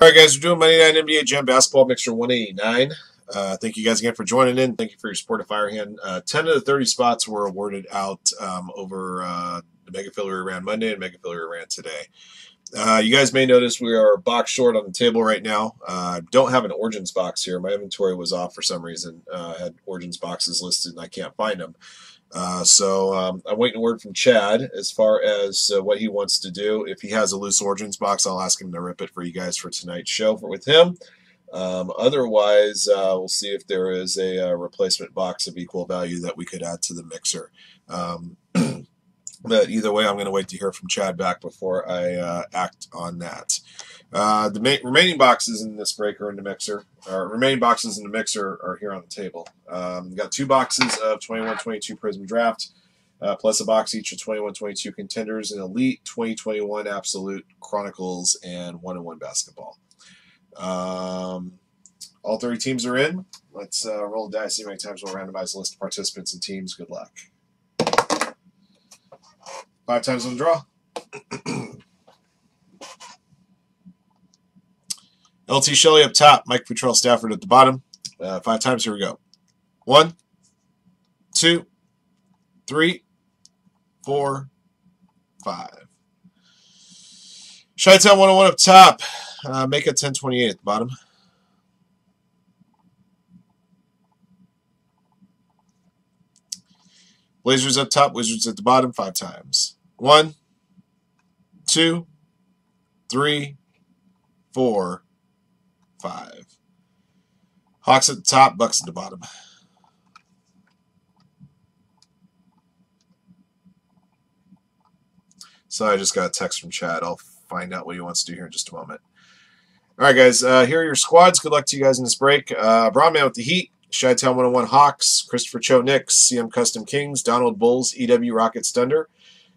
All right, guys, we're doing Monday Night NBA Jam Basketball Mixer 189. Thank you guys again for joining in. Thank you for your support of Firehand. 10 of the 30 spots were awarded out over the Mega Filler around Monday and Mega Filler around today. You guys may notice we are a box short on the table right now. I don't have an Origins box here. My inventory was off for some reason. I had Origins boxes listed and I can't find them. So I'm waiting a word from Chad as far as what he wants to do. If he has a loose Origins box, I'll ask him to rip it for you guys for tonight's show with him. Otherwise, we'll see if there is a replacement box of equal value that we could add to the mixer. But either way, I'm going to wait to hear from Chad back before I act on that. The remaining boxes in this break are in the mixer. Remaining boxes in the mixer are here on the table. We've got two boxes of 21-22 Prism Draft, plus a box each of 21-22 Contenders and Elite, 2021 Absolute, Chronicles, and 1-on-1 Basketball. All 30 teams are in. Let's roll the dice, see how many times we'll randomize the list of participants and teams. Good luck. 5 times on the draw. LT Shelley up top, Mike Petrell Stafford at the bottom. 5 times, here we go. 1, 2, 3, 4, 5. Chi-Town 101 up top. Make it 1028 at the bottom. Blazers up top, Wizards at the bottom, 5 times. 1, 2, 3, 4, 5. Hawks at the top, Bucks at the bottom. So I just got a text from Chad. I'll find out what he wants to do here in just a moment. All right, guys, here are your squads. Good luck to you guys in this break. Brownman with the Heat, Chi-Town 101 Hawks, Christopher Cho Knicks, CM Custom Kings, Donald Bulls, EW Rockets Thunder,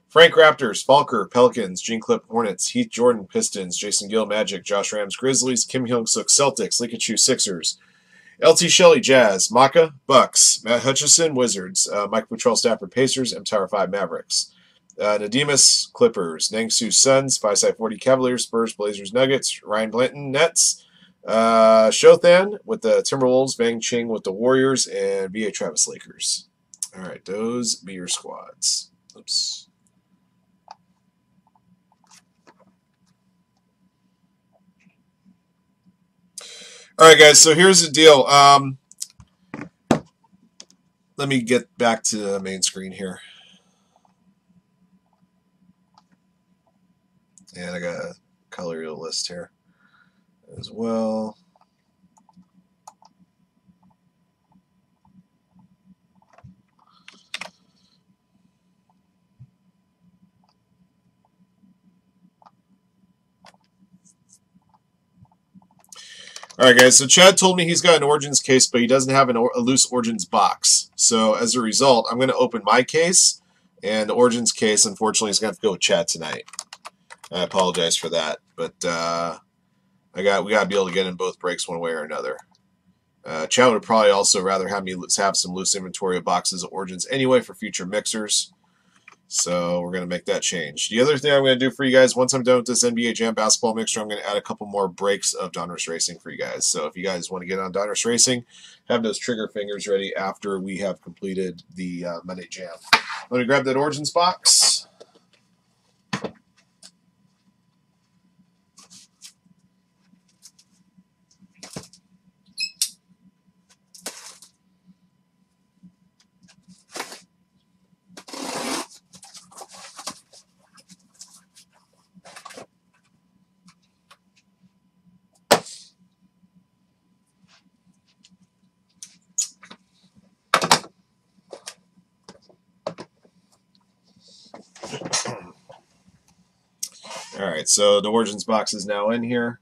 Frank Raptors, Falker Pelicans, Gene Clip Hornets, Heath Jordan Pistons, Jason Gill Magic, Josh Rams Grizzlies, Kim Hyung-Suk Celtics, Likachu Sixers, LT Shelley Jazz, Maka Bucks, Matt Hutchison Wizards, Mike Petrell Stafford Pacers, M Tower 5 Mavericks, Nadimus Clippers, Nangsu Suns, 5-side 40 Cavaliers, Spurs Blazers Nuggets, Ryan Blanton Nets, Shothan with the Timberwolves, Bang Ching with the Warriors, and B.A. Travis Lakers. All right, those be your squads. Oops. All right, guys, so here's the deal. Let me get back to the main screen here. And I got to color your list here as well. All right, guys, so Chad told me he's got an Origins case, but he doesn't have a loose Origins box. So as a result, I'm going to open my case, and the Origins case, unfortunately, is going to have to go with Chad tonight. I apologize for that, but we got to be able to get in both breaks one way or another. Chad would probably also rather have me have some loose inventory of boxes of Origins anyway for future mixers. So we're going to make that change. The other thing I'm going to do for you guys, once I'm done with this NBA Jam basketball mixer, I'm going to add a couple more breaks of Donruss Racing for you guys. So if you guys want to get on Donruss Racing, have those trigger fingers ready after we have completed the Monday Jam. Let me grab that Origins box. Alright, so the Origins box is now in here.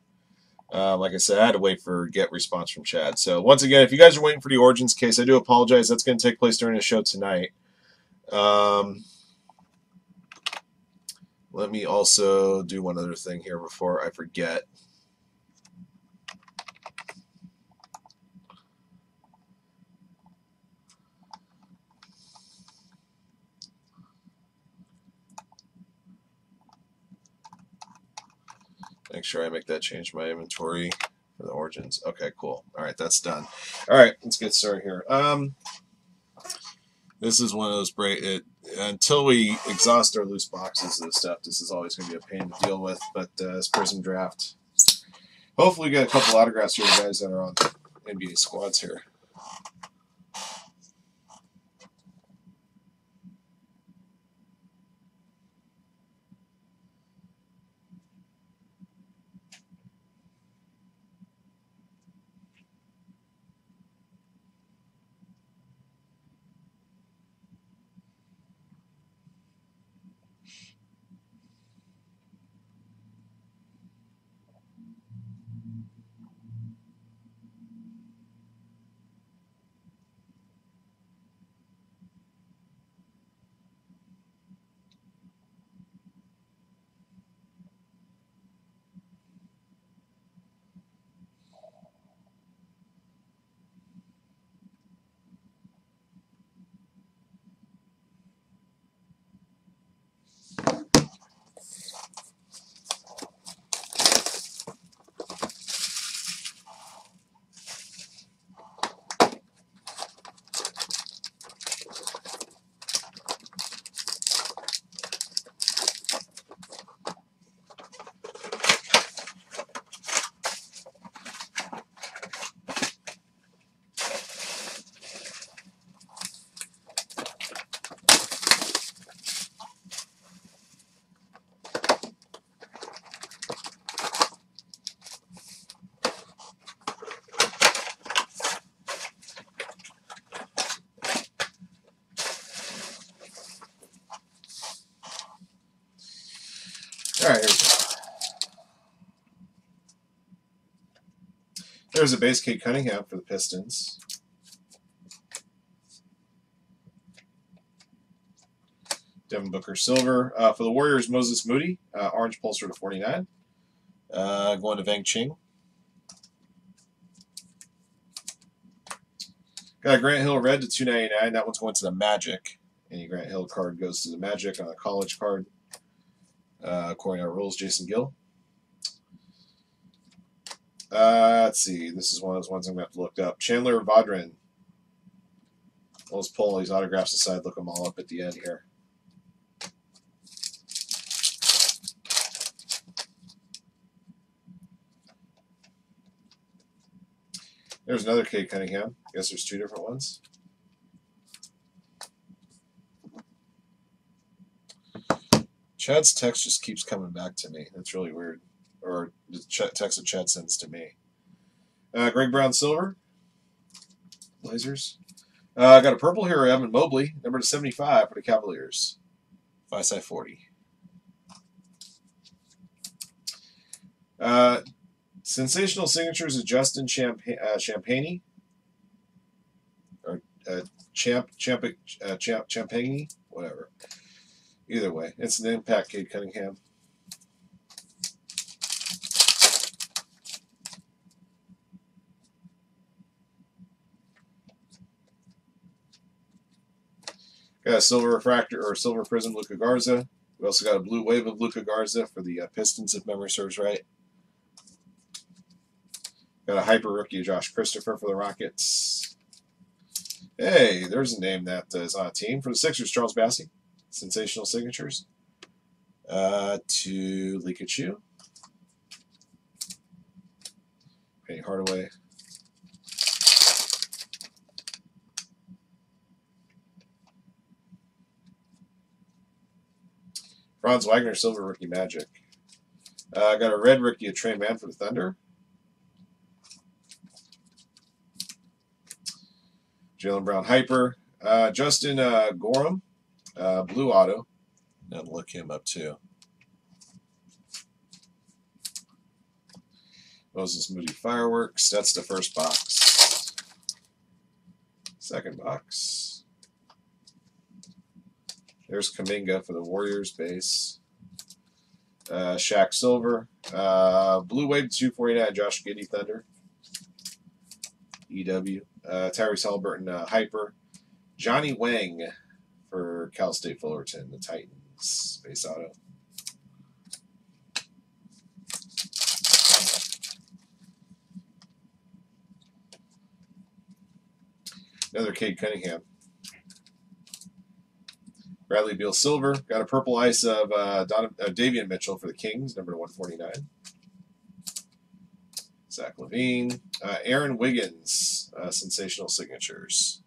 Like I said, I had to wait for get response from Chad. So once again, if you guys are waiting for the Origins case, I do apologize. That's going to take place during the show tonight. Let me also do one other thing here before I forget. make sure I make that change in my inventory for the Origins. Okay, cool. All right, that's done. All right, let's get started here. This is one of those until we exhaust our loose boxes and stuff, this is always going to be a pain to deal with, but it's Prism Draft. Hopefully we got a couple autographs for you guys that are on the NBA squads here. All right, here we go. There's a base Kate Cunningham for the Pistons. Devin Booker silver. For the Warriors, Moses Moody, orange pulsar to 49. Going to Vang Ching. Got Grant Hill red to 299. That one's going to the Magic. Any Grant Hill card goes to the Magic on a college card. According to our rules, Jason Gill. Let's see. This is one of those ones I'm going to have to look up. Chandler Vodran. Let's pull all these autographs aside, look them all up at the end here. There's another Cade Cunningham. I guess there's two different ones. Chad's text just keeps coming back to me. That's really weird. Or the text that Chad sends to me. Greg Brown silver. Blazers. I got a purple hero, Evan Mobley, number 275 for the Cavaliers. 5/40. Sensational Signatures of Justin Champagny. Or Champagny, whatever. Either way, it's an Impact Cade Cunningham. Got a Silver Refractor or Silver Prism Luka Garza. We also got a Blue Wave of Luka Garza for the Pistons, if memory serves right. Got a Hyper Rookie of Josh Christopher for the Rockets. Hey, there's a name that is on a team. For the Sixers, Charles Bassey. Sensational Signatures to Likachu, Penny Hardaway, Franz Wagner silver rookie Magic. I got a red rookie of Trey Mann for the Thunder. Jaylen Brown Hyper, Justin Gorham. Blue Auto. Now look him up too. Moses Moody Fireworks. That's the first box. Second box. There's Kuminga for the Warriors base. Shaq silver. Blue Wave 249. Josh Giddey Thunder. EW. Tyrese Haliburton Hyper. Johnny Wang. For Cal State Fullerton, the Titans, base auto. Another Cade Cunningham. Bradley Beal silver. Got a purple ice of Davion Mitchell for the Kings, number 149. Zach LaVine. Aaron Wiggins, Sensational Signatures.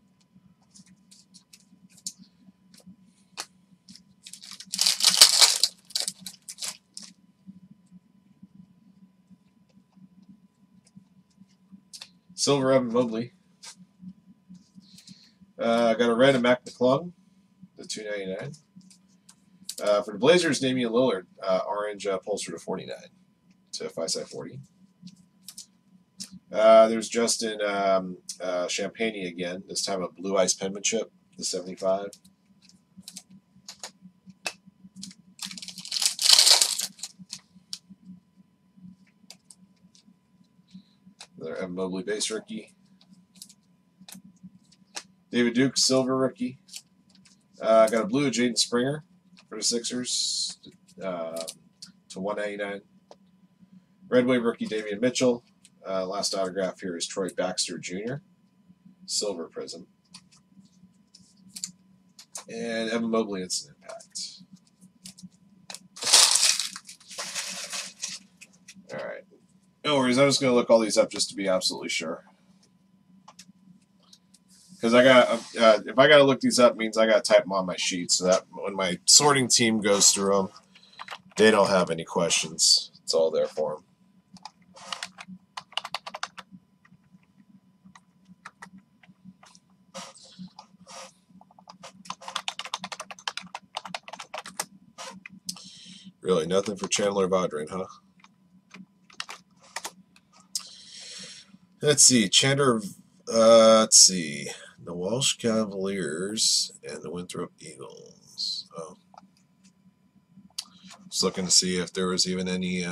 Silver Evan Mobley. Got a red of Mac McClung, the 299. For the Blazers, Damian Lillard, orange Pulsar to 49, to FISI 40. There's Justin Champagne again, this time a Blue Ice Penmanship, the 75. Another Evan Mobley base rookie. David Duke, silver rookie. Got a blue of Jaden Springer for the Sixers to 199. Red Wave rookie Davion Mitchell. Last autograph here is Troy Baxter Jr. Silver Prism. And Evan Mobley, Instant Impact. All right. No worries, I'm just going to look all these up just to be absolutely sure. Because I got, if I got to look these up, means I got to type them on my sheet so that when my sorting team goes through them, they don't have any questions. It's all there for them. Really, nothing for Chandler Bogdan, huh? Let's see, Chandler, the Walsh Cavaliers and the Winthrop Eagles. Oh. Just looking to see if there was even any,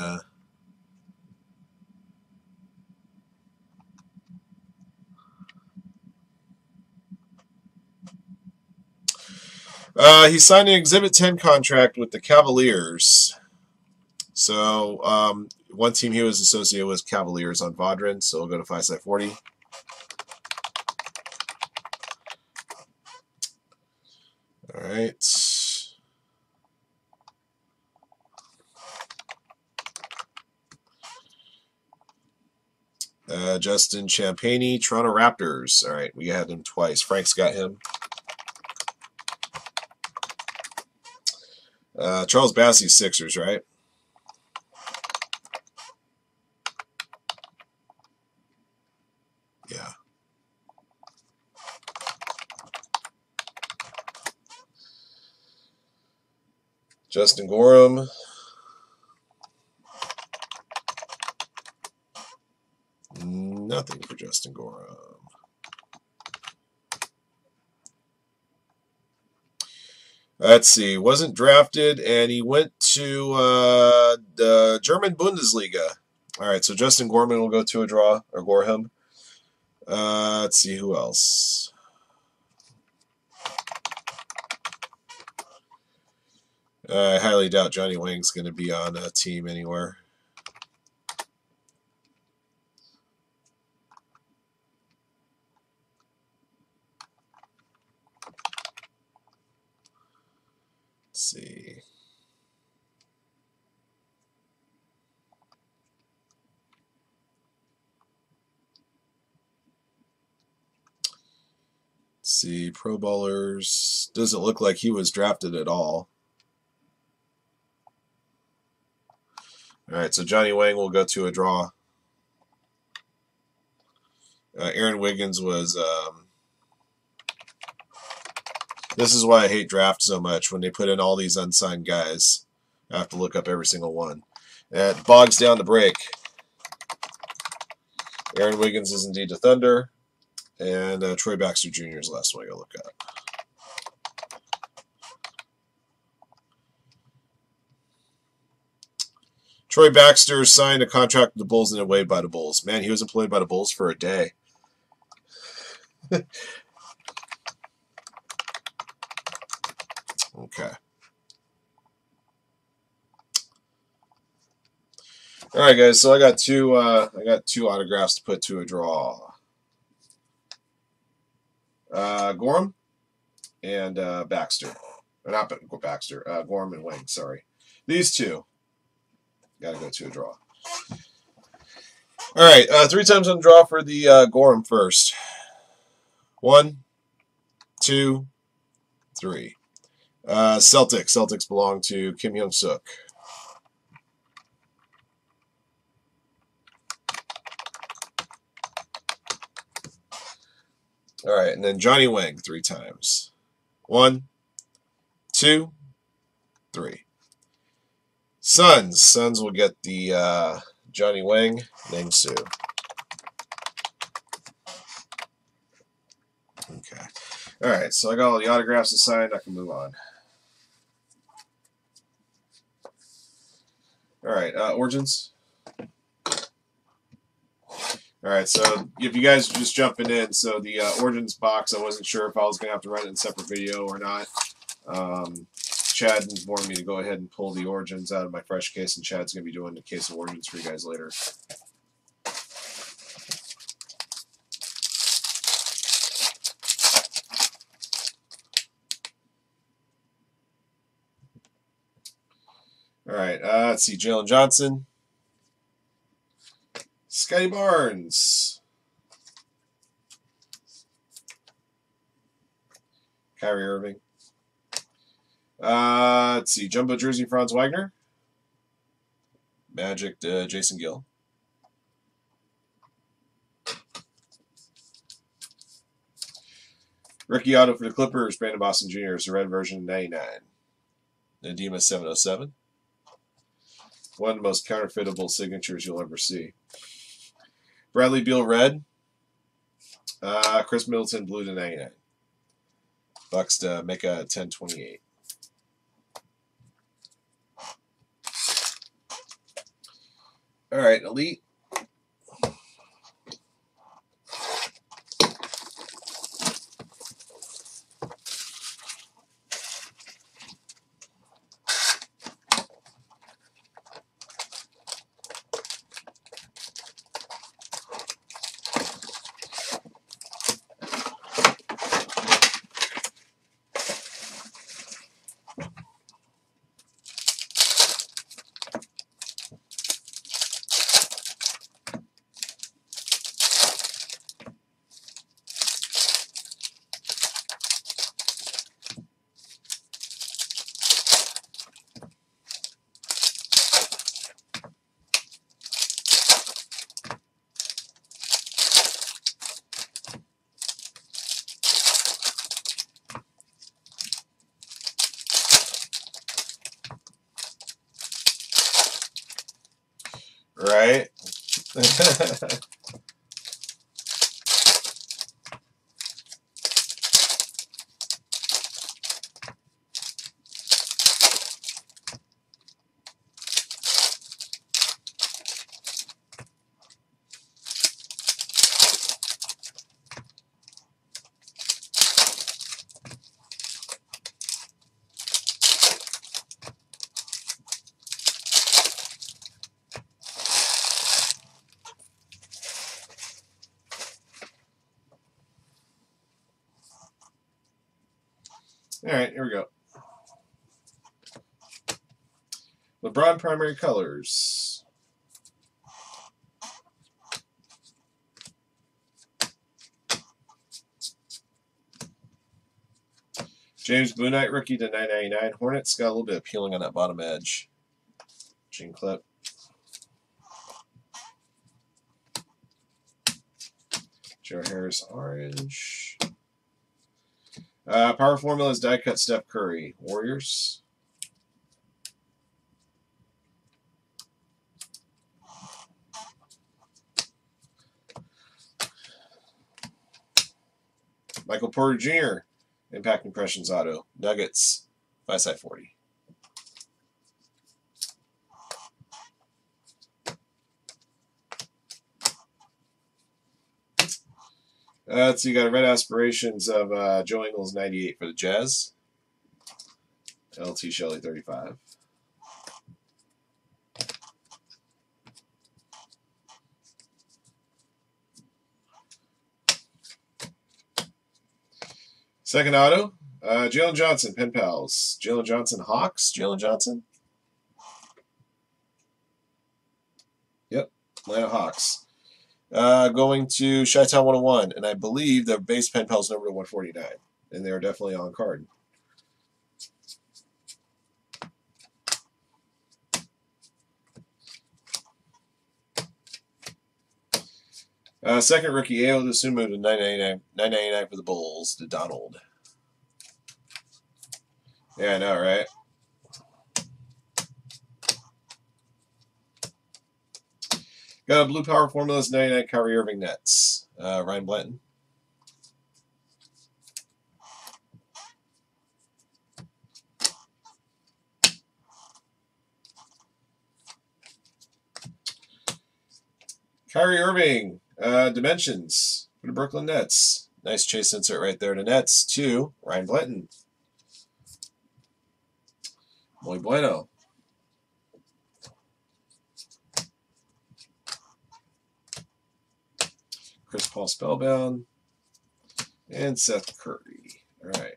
he signed an Exhibit 10 contract with the Cavaliers. So, one team he was associated with Cavaliers on Bogdan, so we'll go to FISI 40. All right. Justin Champagne, Toronto Raptors. All right, we had him twice. Frank's got him. Charles Bassey, Sixers, right? Justin Gorham, nothing for Justin Gorham. Let's see, wasn't drafted, and he went to the German Bundesliga. All right, so Justin Gorman will go to a draw, or Gorham. Let's see who else. I highly doubt Johnny Wang's going to be on a team anywhere. Let's see. Let's see, Pro Bowlers. Doesn't look like he was drafted at all. All right, so Johnny Wang will go to a draw. Aaron Wiggins was... this is why I hate draft so much. When they put in all these unsigned guys, I have to look up every single one. It bogs down the break. Aaron Wiggins is indeed the Thunder. And Troy Baxter Jr. is the last one I got to look up. Troy Baxter signed a contract with the Bulls and waived by the Bulls. Man, he was employed by the Bulls for a day. Okay. All right, guys. So I got two autographs to put to a draw. Gorham and Baxter. Not Baxter, Gorham and Wing, sorry. These two got to go to a draw. All right, three times on draw for the Gorham first. 1, 2, 3. Celtics. Celtics belong to Kim Young-suk. All right, and then Johnny Wang 3 times. 1, 2, 3. Suns. Suns will get the Johnny Wang, Nang-Soo. Okay. All right, so I got all the autographs assigned. I can move on. All right, Origins. All right, so if you guys are just jumping in, so the Origins box, I wasn't sure if I was going to have to run it in a separate video or not. Chad informed me to go ahead and pull the Origins out of my fresh case, and Chad's going to be doing the case of Origins for you guys later. All right, let's see, Jalen Johnson. Scotty Barnes. Kyrie Irving. Let's see, Jumbo Jersey, Franz Wagner. Magic, Jason Gill. Rookie auto for the Clippers, Brandon Boston Jr. is the red version, 99. Nadima 707. One of the most counterfeitable signatures you'll ever see. Bradley Beal, red. Chris Middleton, blue to 99. Bucks to make a 1028. All right, Elite. Right? All right, here we go. LeBron Primary Colors. James Blue Knight, rookie to 999. Hornets got a little bit of peeling on that bottom edge. Jean clip. Joe Harris, orange. Power Formulas die cut Steph Curry, Warriors. Michael Porter Jr. Impact Impressions auto, Nuggets, 5/40. So you got a red aspirations of Joe Ingles 98 for the Jazz. LT Shelley 35. Second auto, Jalen Johnson, Pen Pals. Jalen Johnson, Hawks. Jalen Johnson. Yep, Atlanta Hawks. Going to Chi-Town 101, and I believe the base Pen Pals number 149, and they are definitely on card. Second rookie, Ayo Dosunmu to 999 for the Bulls to Donald. Yeah, I know, right? Got a blue Power Formulas 99 Kyrie Irving Nets. Ryan Blanton. Kyrie Irving, Dimensions for the Brooklyn Nets. Nice chase insert right there to Nets to Ryan Blanton. Muy bueno. Chris Paul Spellbound. And Seth Curry. All right.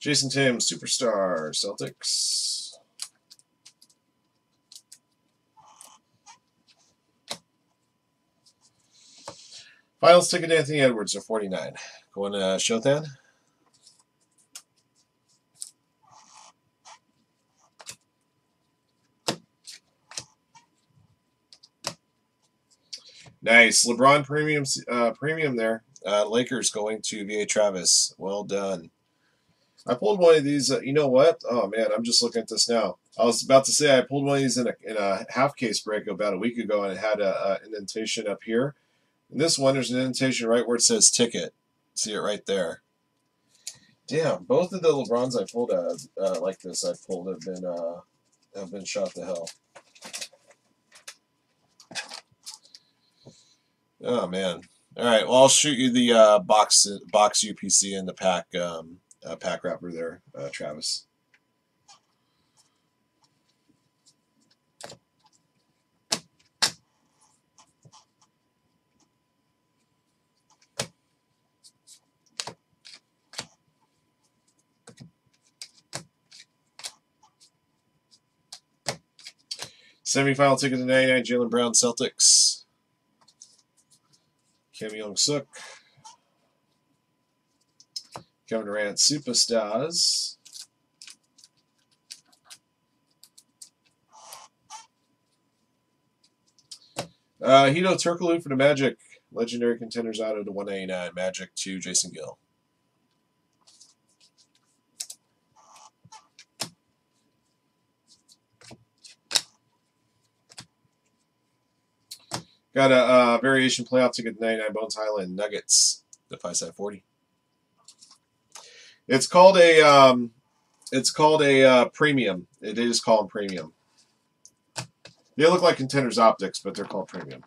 Jason Tatum, Superstar, Celtics. Finals ticket, Anthony Edwards, 49. Going to Shothan. Nice. LeBron Premium, premium there. Lakers going to VA Travis. Well done. I pulled one of these, you know what? Oh, man, I'm just looking at this now. I was about to say I pulled one of these in a half-case break about a week ago, and it had an indentation up here. And this one, there's an indentation right where it says ticket. See it right there. Damn, both of the LeBrons I pulled like this I pulled have been shot to hell. Oh, man. All right, well, I'll shoot you the box UPC in the pack. Pack wrapper there, Travis. Semi-final ticket to 99, Jaylen Brown, Celtics. Kim Young-Suk. Kevin Durant, Superstars. Hito Turkoglu for the Magic. Legendary Contenders auto to 189. Magic to Jason Gill. Got a variation playoff ticket to 99. Bones Highland, Nuggets to 5/40. It's called a premium. It is called premium. They look like Contenders Optics, but they're called premium.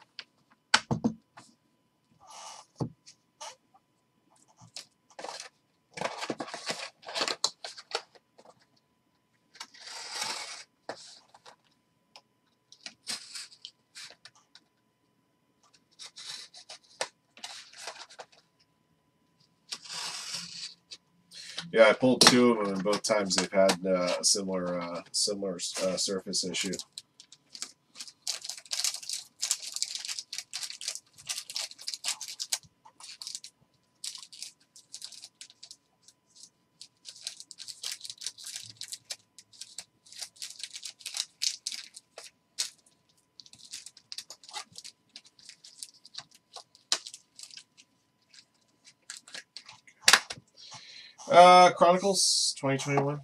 Yeah, I pulled two of them, and both times they've had a similar surface issue. Chronicles 2021.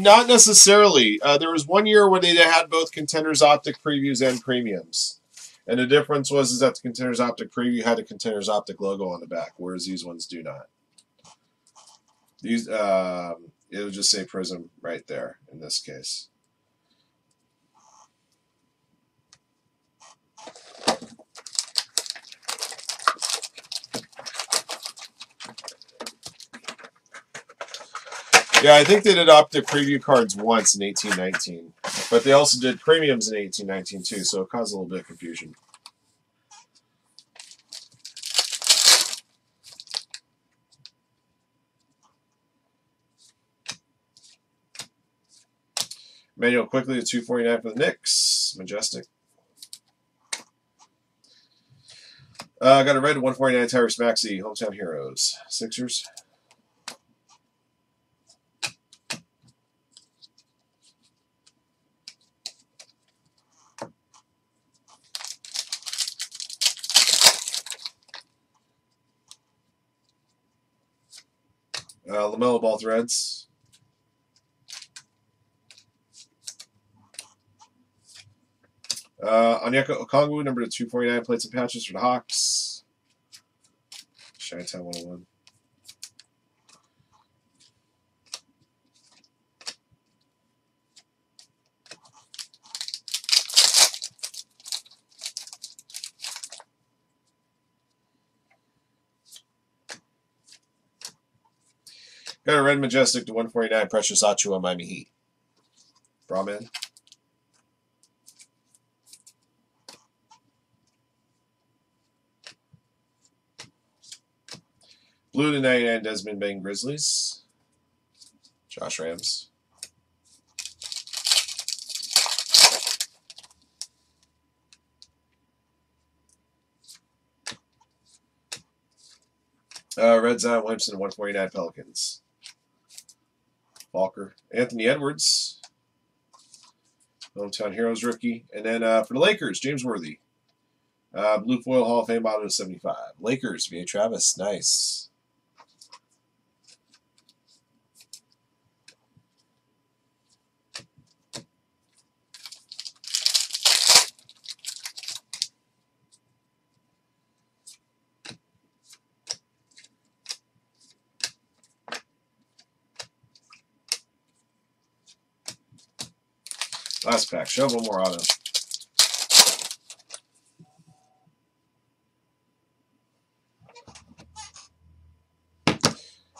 Not necessarily. There was one year where they had both Contenders Optic previews and premiums, and the difference was is that the Contenders Optic preview had a Contenders Optic logo on the back, whereas these ones do not. These it would just say Prism right there in this case. Yeah, I think they did optic preview cards once in 1819, but they also did premiums in 1819 too, so it caused a little bit of confusion. Manuel quickly to 249 for the Knicks. Majestic. I got a red 149 Tyrese Maxey, Hometown Heroes. Sixers. LaMelo Ball Threads. Onyeka Okongwu, number 249, played some patches for the Hawks. Chi-Town 101. Got a red Majestic to 149, Precious Achiuwa, Miami Heat. Brahman. Blue to 99, Desmond Bain, Grizzlies. Josh Rams. Red Zion Williamson to 149, Pelicans. Walker, Anthony Edwards, Hometown Heroes rookie, and then for the Lakers, James Worthy, blue foil Hall of Fame auto 75. Lakers via Travis, nice. Last pack. Show one more auto.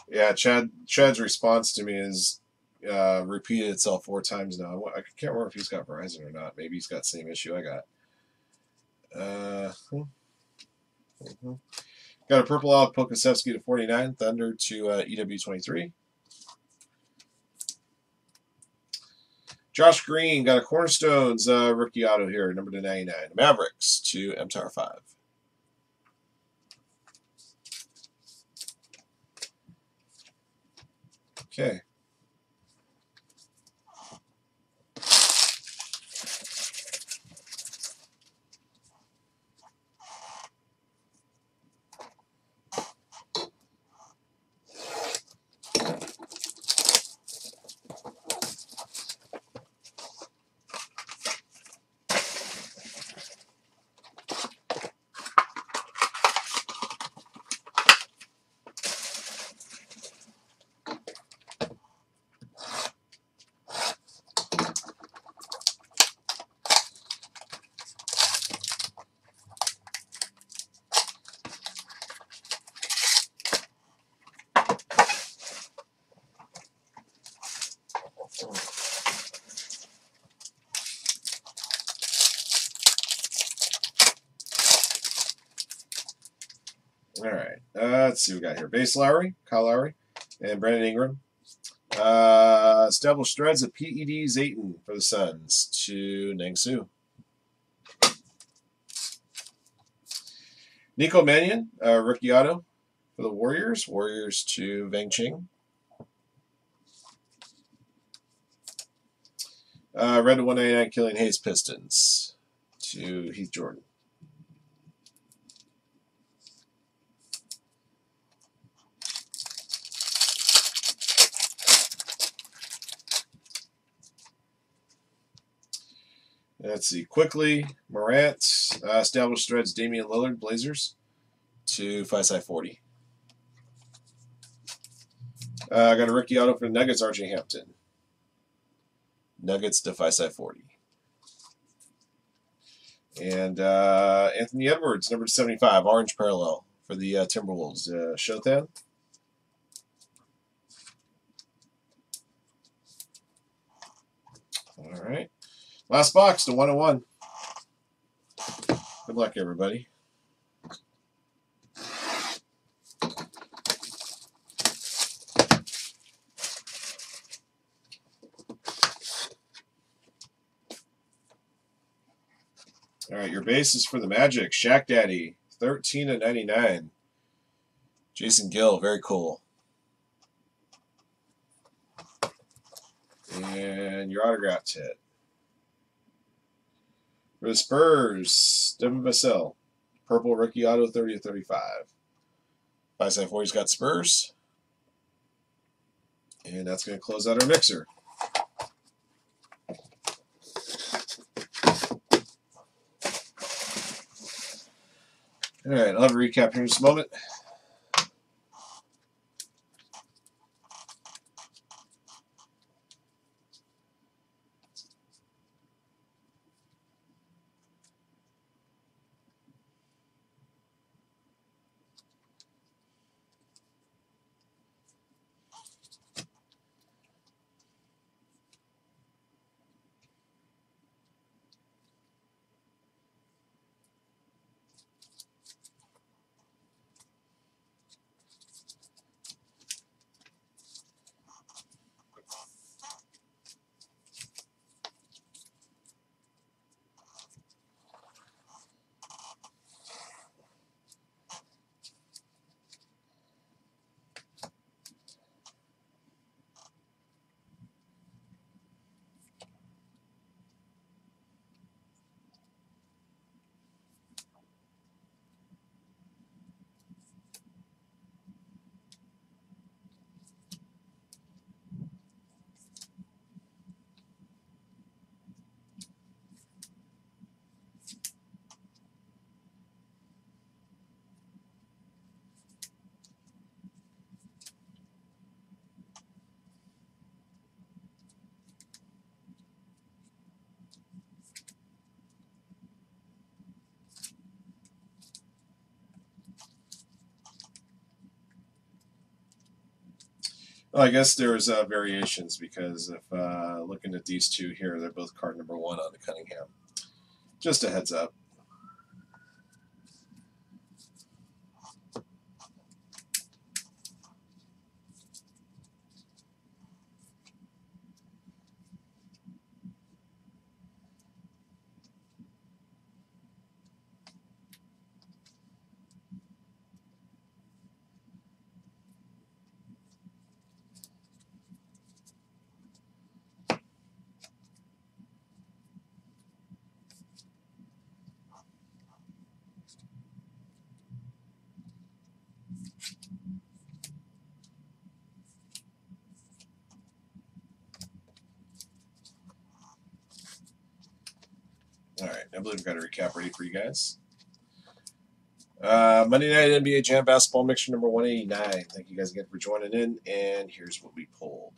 Yeah, Chad's response to me is repeated itself 4 times now. I can't remember if he's got Verizon or not. Maybe he's got the same issue I got. Got a purple out Pokusevsky to 49, Thunder to EW23. Josh Green got a Cornerstones rookie auto here, number 299. Mavericks to MTAR 5. Okay. Let's see what we got here. Base Lowry, Kyle Lowry, and Brandon Ingram. Established Threads of PED Zayton for the Suns to Nangsu. Nico Mannion, rookie auto for the Warriors. Warriors to Vang Ching. Red to 199, Killian Hayes, Pistons to Heath Jordan. Let's see. Quickly, Morant, Established Threads, Damian Lillard, Blazers to 5/40. I got a rookie auto for the Nuggets, RJ Hampton. Nuggets to 5/40. And Anthony Edwards, number 75, orange parallel for the Timberwolves. Showthan. All right. Last box to 101. Good luck, everybody. All right, your base is for the Magic. Shaq Daddy, 13/99. Jason Gill, very cool. And your autographed hit. For the Spurs, Devin Vassell, purple rookie auto, 30/35. 5/40's got Spurs. And that's going to close out our mixer. All right, I'll have a recap here in just a moment. Well, I guess there's variations because if looking at these two here, they're both card number 1 on the Cunningham. Just a heads up. Alright, I believe I've got a recap ready for you guys. Monday Night NBA Jam Basketball Mixture number 189. Thank you guys again for joining in, and here's what we pulled.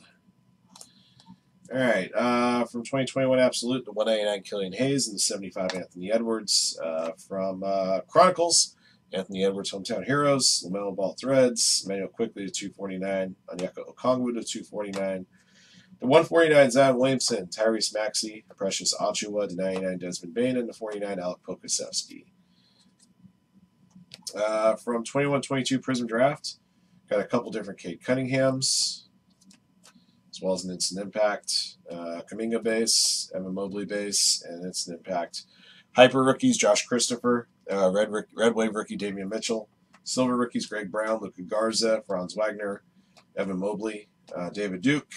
Alright, from 2021 Absolute, the 199 Killian Hayes and the 75 Anthony Edwards. From Chronicles, Anthony Edwards, Hometown Heroes, LaMelo Ball Threads, Emmanuel Quickley to 249, Onyeka Okongwu to 249. The 149, Zion Williamson, Tyrese Maxey, Precious Achiuwa, the 99, Desmond Bain, and the 49, Alec Pokusevsky. From 21-22 Prism Draft, got a couple different Cade Cunninghams, as well as an Instant Impact, Kuminga base, Evan Mobley base, and Instant Impact. Hyper rookies, Josh Christopher, Red Wave rookie, Damian Mitchell, Silver rookies, Greg Brown, Luka Garza, Franz Wagner, Evan Mobley, David Duke,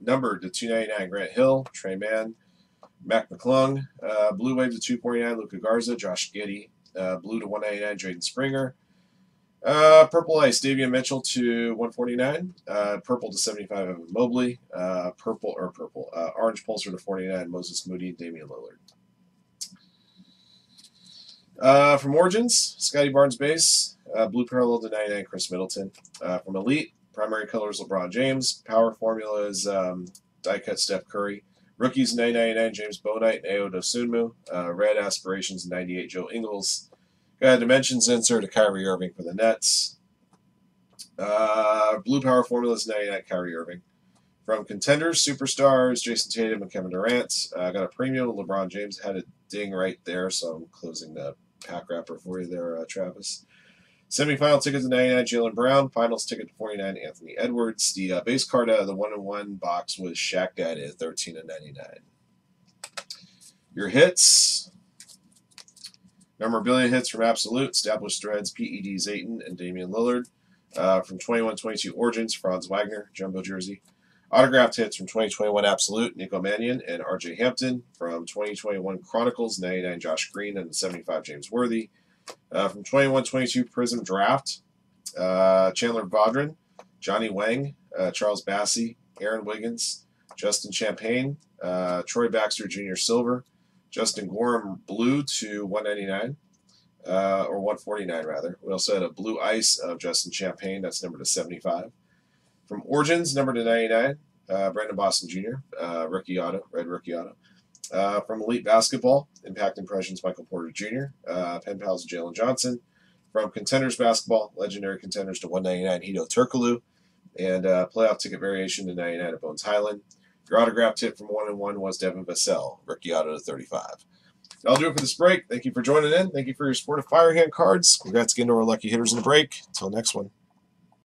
numbered to 299, Grant Hill, Trey Mann, Mac McClung, Blue Wave to 249, Luka Garza, Josh Giddey, Blue to 199, Jaden Springer, Purple Ice, Davion Mitchell to 149, Purple to 75, Evan Mobley, Orange Pulsar to 49, Moses Moody, Damian Lillard. From Origins, Scotty Barnes base, Blue Parallel to 99, Chris Middleton. From Elite, Primary Colors, LeBron James. Power Formulas, die-cut Steph Curry. Rookies, 999, James Bonite and Ayo Dosunmu. Red Aspirations, 98, Joe Ingles. Got a Dimensions insert to Kyrie Irving for the Nets. Blue Power Formulas, 99, Kyrie Irving. From Contenders, Superstars, Jason Tatum and Kevin Durant. Got a Premium, LeBron James had a ding right there, so I'm closing the pack wrapper for you there, Travis. Semi-final ticket to 99, Jaylen Brown. Finals ticket to 49, Anthony Edwards. The base card out of the 1-in-1 box was Shaq Guy to 13 and 99. Your hits. Memorabilia hits from Absolute, Established Threads, P.E.D. Zayton, and Damian Lillard. From 21-22 Origins, Franz Wagner, Jumbo Jersey. Autographed hits from 2021 Absolute, Nico Mannion and R.J. Hampton. From 2021 Chronicles, 99 Josh Green and 75 James Worthy. From 21-22 Prism Draft, Chandler Baudrin, Johnny Wang, Charles Bassey, Aaron Wiggins, Justin Champagne, Troy Baxter Jr. Silver, Justin Gorham Blue to 199, or 149 rather. We also had a Blue Ice of Justin Champagne, that's numbered to 75. From Origins, number to 99, Brandon Boston Jr., rookie auto, red rookie auto. From Elite Basketball, Impact Impressions, Michael Porter Jr., Pen Pals, Jalen Johnson. From Contenders Basketball, Legendary Contenders to 199, Hedo Turkoglu. And Playoff Ticket Variation to 99 of Bones Highland. Your autograph tip from 1-in-1 was Devin Vassell, rookie auto to 35. That'll do it for this break. Thank you for joining in. Thank you for your support of Firehand Cards. Congrats again to our lucky hitters in the break. Until next one.